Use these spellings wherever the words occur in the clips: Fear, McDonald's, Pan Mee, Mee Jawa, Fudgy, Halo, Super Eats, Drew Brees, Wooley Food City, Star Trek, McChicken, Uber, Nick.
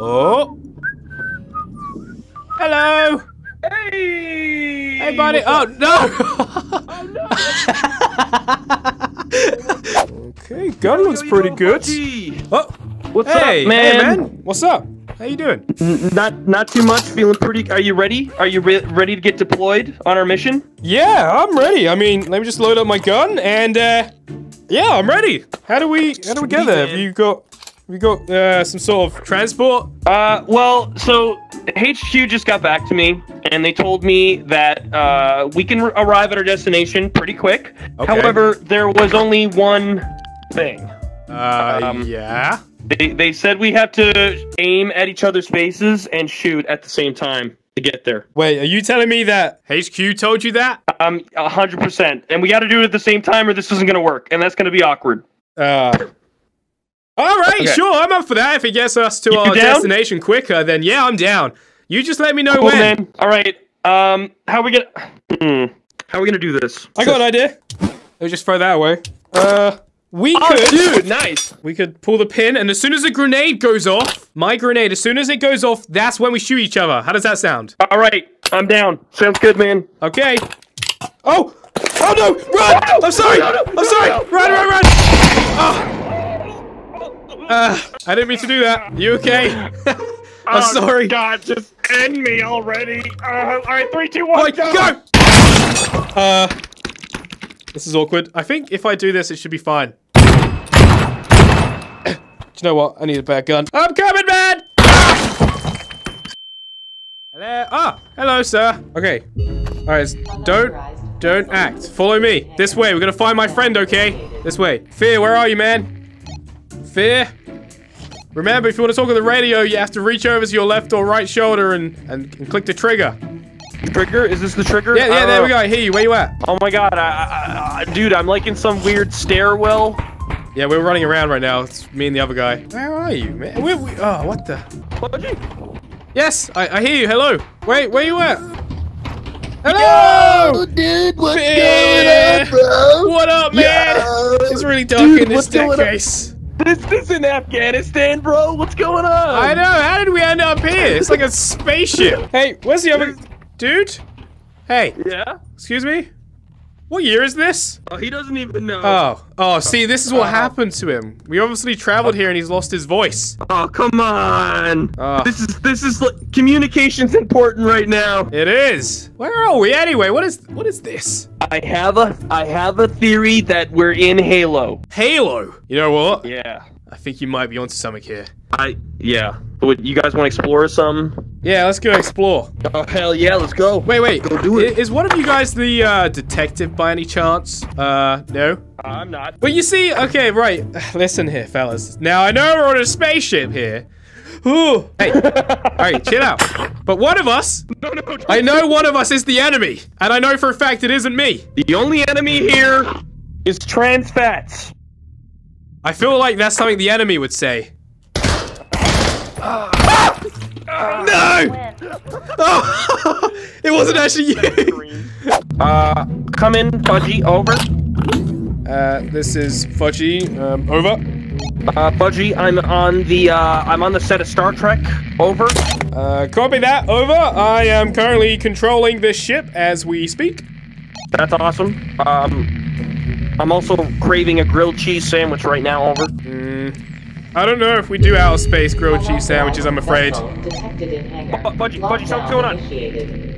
Oh. Hello. Hey. Hey, buddy. Oh, no. Oh, no. Okay, gun looks pretty good. Oh. What's up, man? Hey, man. What's up? How you doing? Not too much. Feeling pretty. Are you ready? Are you ready to get deployed on our mission? Yeah, I'm ready. I mean, let me just load up my gun and yeah, I'm ready. How do we get there? Have you got some sort of transport? Well, so HQ just got back to me and they told me that we can arrive at our destination pretty quick. Okay. However, there was only one thing. Yeah. They said we have to aim at each other's faces and shoot at the same time to get there. Wait, are you telling me that HQ told you that? 100%. And we got to do it at the same time or this isn't going to work. And that's going to be awkward. All right, okay. Sure, I'm up for that. If it gets us to our destination quicker, then yeah, I'm down. You just let me know when. Man. All right, how are we going to do this? I got an idea. Let me just throw that away. We could pull the pin, and as soon as a grenade goes off, my grenade, as soon as it goes off, that's when we shoot each other. How does that sound? All right, I'm down. Sounds good, man. Okay. Oh! Oh no! Run! No! I'm sorry! No, no, no, I'm sorry! No, no, no. Run! Oh. I didn't mean to do that. You okay? I'm sorry. God, just end me already. All right, 3, 2, 1, go! This is awkward. I think if I do this, it should be fine. Do you know what? I need a better gun. I'm coming, man! Ah! Hello? Ah, hello, sir. Okay. All right, don't act. Follow me. This way. We're gonna find my friend, okay? This way. Fear, where are you, man? Fear? Remember, if you want to talk on the radio, you have to reach over to your left or right shoulder and click the trigger. Trigger? Is this the trigger? Yeah, there we go. I hear you. Where you at? Oh my god, dude, I'm like in some weird stairwell. Yeah, we're running around right now. It's me and the other guy. Where are you, man? Oh, what the? Fudgy? Yes, I hear you. Hello. Wait, where you at? Hello! Yo, dude, what's going on, bro? What up, man? Yo, it's really dark in this staircase. This in Afghanistan, bro? What's going on? I know. How did we end up here? It's like a spaceship. Hey, where's the other... Dude? Hey. Yeah? Excuse me? What year is this? Oh, he doesn't even know. Oh, see, this is what happened to him. We obviously traveled here and he's lost his voice. Oh, come on. This is like, communication's important right now. It is. Where are we anyway? What is this? I have a theory that we're in Halo. Halo? You know what? Yeah. I think you might be onto something here. Yeah. You guys want to explore some? Yeah, let's go explore. Oh, hell yeah, let's go. Wait. Go do it. Is one of you guys the detective by any chance? No? I'm not. But you see, okay, right. Listen here, fellas. Now, I know we're on a spaceship here. Ooh. Hey. All right, chill out. But one of us, I know one of us is the enemy. And I know for a fact it isn't me. The only enemy here is trans fats. I feel like that's something the enemy would say. Ah! No! Oh! It wasn't actually you! Come in, Fudgy, over. This is Fudgy, over. Fudgy, I'm on the set of Star Trek, over. Copy that, over. I am currently controlling this ship as we speak. That's awesome. I'm also craving a grilled cheese sandwich right now, over. I don't know if we do outer space grilled cheese sandwiches, I'm afraid. Fudgy, something's going on.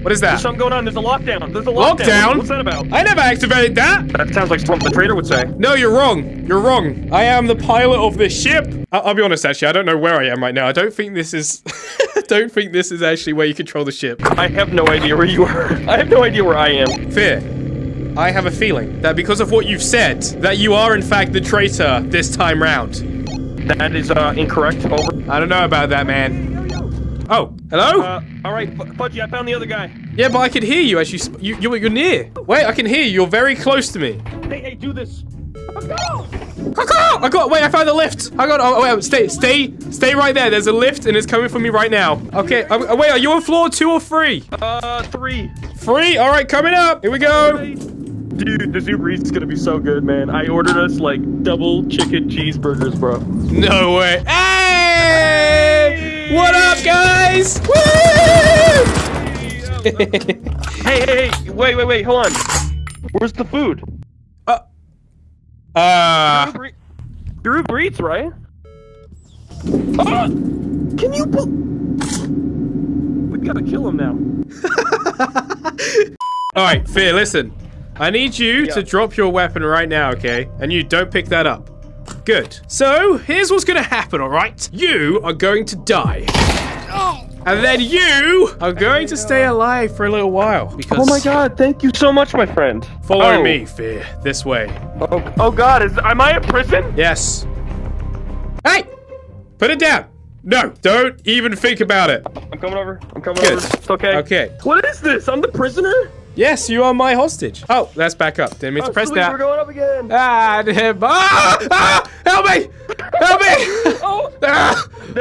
What is that? There's something going on. There's a lockdown. Lockdown? What's that about? I never activated that. That sounds like something the traitor would say. No, you're wrong. You're wrong. I am the pilot of this ship. I'll be honest, actually. I don't know where I am right now. I don't think this is... don't think this is actually where you control the ship. I have no idea where you are. I have no idea where I am. Fear. I have a feeling that because of what you've said, that you are in fact the traitor this time round. That is incorrect, over. I don't know about that, man. Oh, hello? Alright, Fudgy, I found the other guy. Yeah, but I can hear you as you're near. Wait, I can hear you, you're very close to me. Hey, do this. I found the lift. Wait, stay right there. There's a lift and it's coming for me right now. Okay, wait, are you on floor 2 or 3? 3. 3? Alright, coming up. Here we go. Dude, the Super Eats is gonna be so good, man. I ordered us like double chicken cheeseburgers, bro. No way. Hey! What up, guys? Woo! Hey, wait, hold on. Where's the food? Drew Brees, right? Can you We gotta kill him now. Alright, Fear, listen. I need you to drop your weapon right now, okay? And you don't pick that up. Good. So, here's what's gonna happen, alright? You are going to die. And then you are going to stay alive for a little while. Because oh my god, thank you so much, my friend. Follow me, Fear. This way. Oh god, am I in prison? Yes. Hey! Put it down. No, don't even think about it. I'm coming over. Good. It's okay. Okay. What is this? I'm the prisoner? Yes, you are my hostage. Oh, that's back up. Didn't mean to press that. We're going up again. Help me! Help me!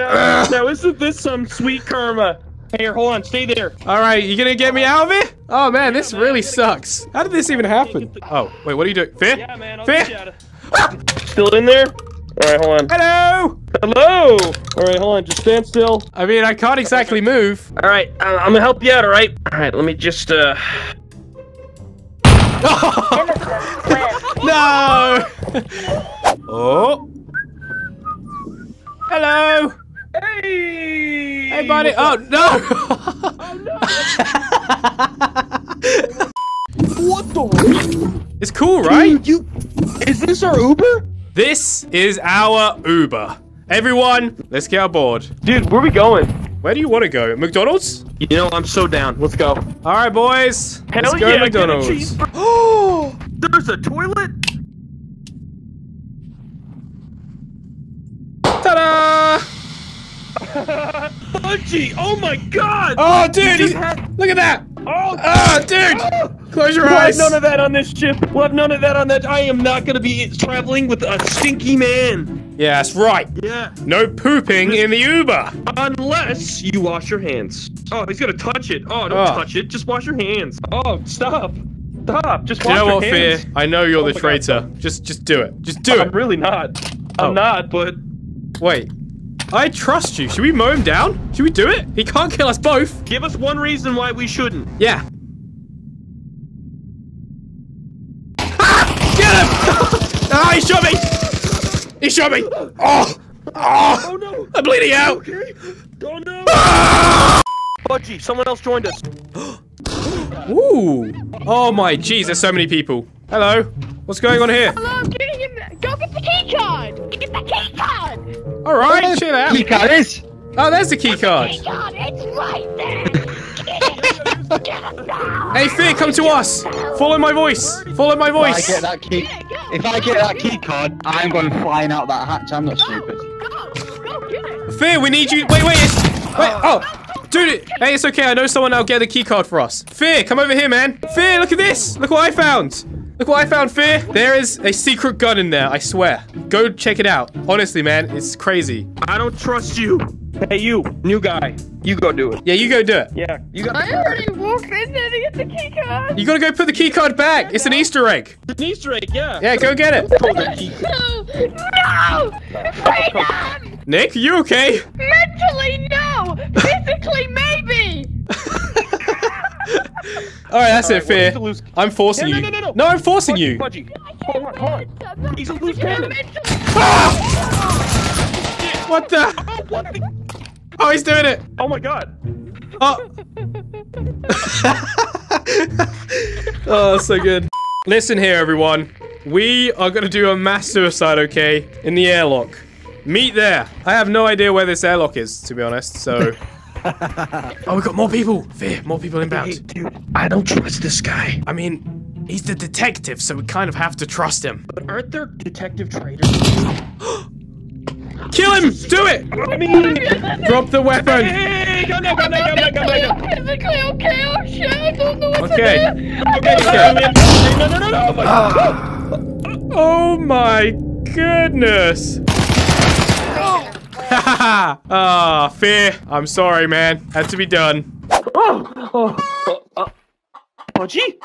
Now isn't this some sweet karma? Here, hold on. Stay there. All right, you gonna get me out of it? Oh man, this really sucks. How did this even happen? Oh, wait, what are you doing? Fear? Yeah, man, I'll get you out of it. Still in there? All right, hold on. Hello! Hello! All right, hold on. Just stand still. I mean, I can't exactly move. All right, I'm gonna help you out, all right? All right, let me just, No! Oh! Hello! Hey! Hey, buddy! Oh, no! Oh, no! What the? It's cool, right? Is this our Uber? This is our Uber. Everyone, let's get aboard. Dude, where are we going? Where do you want to go? McDonald's? You know, I'm so down. Let's go. All right, boys. Let's go to McDonald's. Oh, there's a toilet. Ta-da! Fudgy! Oh my god! Oh, dude! Look at that! Oh, dude! Oh. Close your eyes. We'll have none of that on this ship. We'll have none of that on that. I am not going to be traveling with a stinky man. Yeah, that's right. Yeah. No pooping in the Uber. Unless you wash your hands. Oh, he's going to touch it. Oh, don't touch it. Just wash your hands. Oh, stop. Stop. Just wash your hands. You know what, Fear? I know you're the traitor. God. Just do it. Just do it. I'm really not. I'm not, but... Wait. I trust you. Should we mow him down? Should we do it? He can't kill us both. Give us one reason why we shouldn't. Yeah. Ah, he shot me! He shot me! Oh! Oh! Oh no! I'm bleeding out! Okay? Oh no! Ah! Fudgy, someone else joined us. Ooh! Oh my jeez, there's so many people. Hello. What's going on here? Hello, I'm getting in there. Go get the key card! Get the key card! Alright, chill out. Key card is? Oh, there's the key card. Key card, it's right there! Hey, Fear, come to us! Follow my voice! Follow my voice! If I get that key, card, I'm going flying out that hatch. I'm not stupid. Fear, we need you. Wait. Oh, dude. Hey, it's okay. I know someone that'll get the key card for us. Fear, come over here, man. Fear, look at this. Look what I found. Look what I found, Fear. There is a secret gun in there, I swear. Go check it out. Honestly, man, it's crazy. I don't trust you. Hey, you, new guy. You go do it. Yeah, you go do it. Yeah, you go. I already walked in there to get the key card. You gotta go put the key card back. It's an Easter egg. It's an Easter egg, yeah. Yeah, go get it. No! Freedom! Nick, you okay? Mentally, no. Physically, maybe. All right, that's it, Fear. I'm forcing you. No, I'm forcing you. Hold on. He's a loose cannon. Ah! What the? Oh, what the? Oh, he's doing it. Oh, my God. Oh. Oh, that's so good. Listen here, everyone. We are going to do a mass suicide, okay, in the airlock. Meet there. I have no idea where this airlock is, to be honest, so... Oh, we got more people. Fear, more people inbound. Hey, dude, I don't trust this guy. I mean, he's the detective, so we kind of have to trust him. But aren't there detective traitors? Kill him! Do it! Drop the weapon! Okay. Oh my goodness! Ha ha! Fear. I'm sorry, man. Had to be done. Fudgy?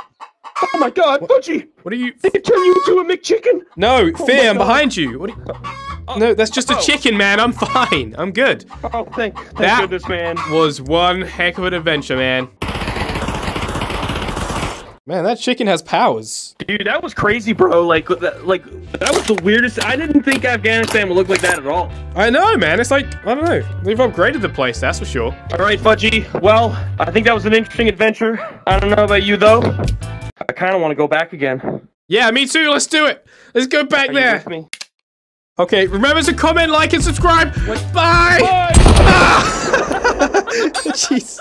Oh my god, Fudgy! What are you? Did they turn you into a McChicken? No, Fear, I'm behind you. What are you? No, that's just a chicken, man. I'm fine. I'm good. Oh, thank goodness, man. That was one heck of an adventure, man. Man, that chicken has powers. Dude, that was crazy, bro. Like that was the weirdest. I didn't think Afghanistan would look like that at all. I know, man. It's like, I don't know. They've upgraded the place, that's for sure. All right, Fudgy. Well, I think that was an interesting adventure. I don't know about you, though. I kind of want to go back again. Yeah, me too. Let's do it. Let's go back there. Okay, remember to comment, like, and subscribe. What? Bye! Bye! Ah! Jeez.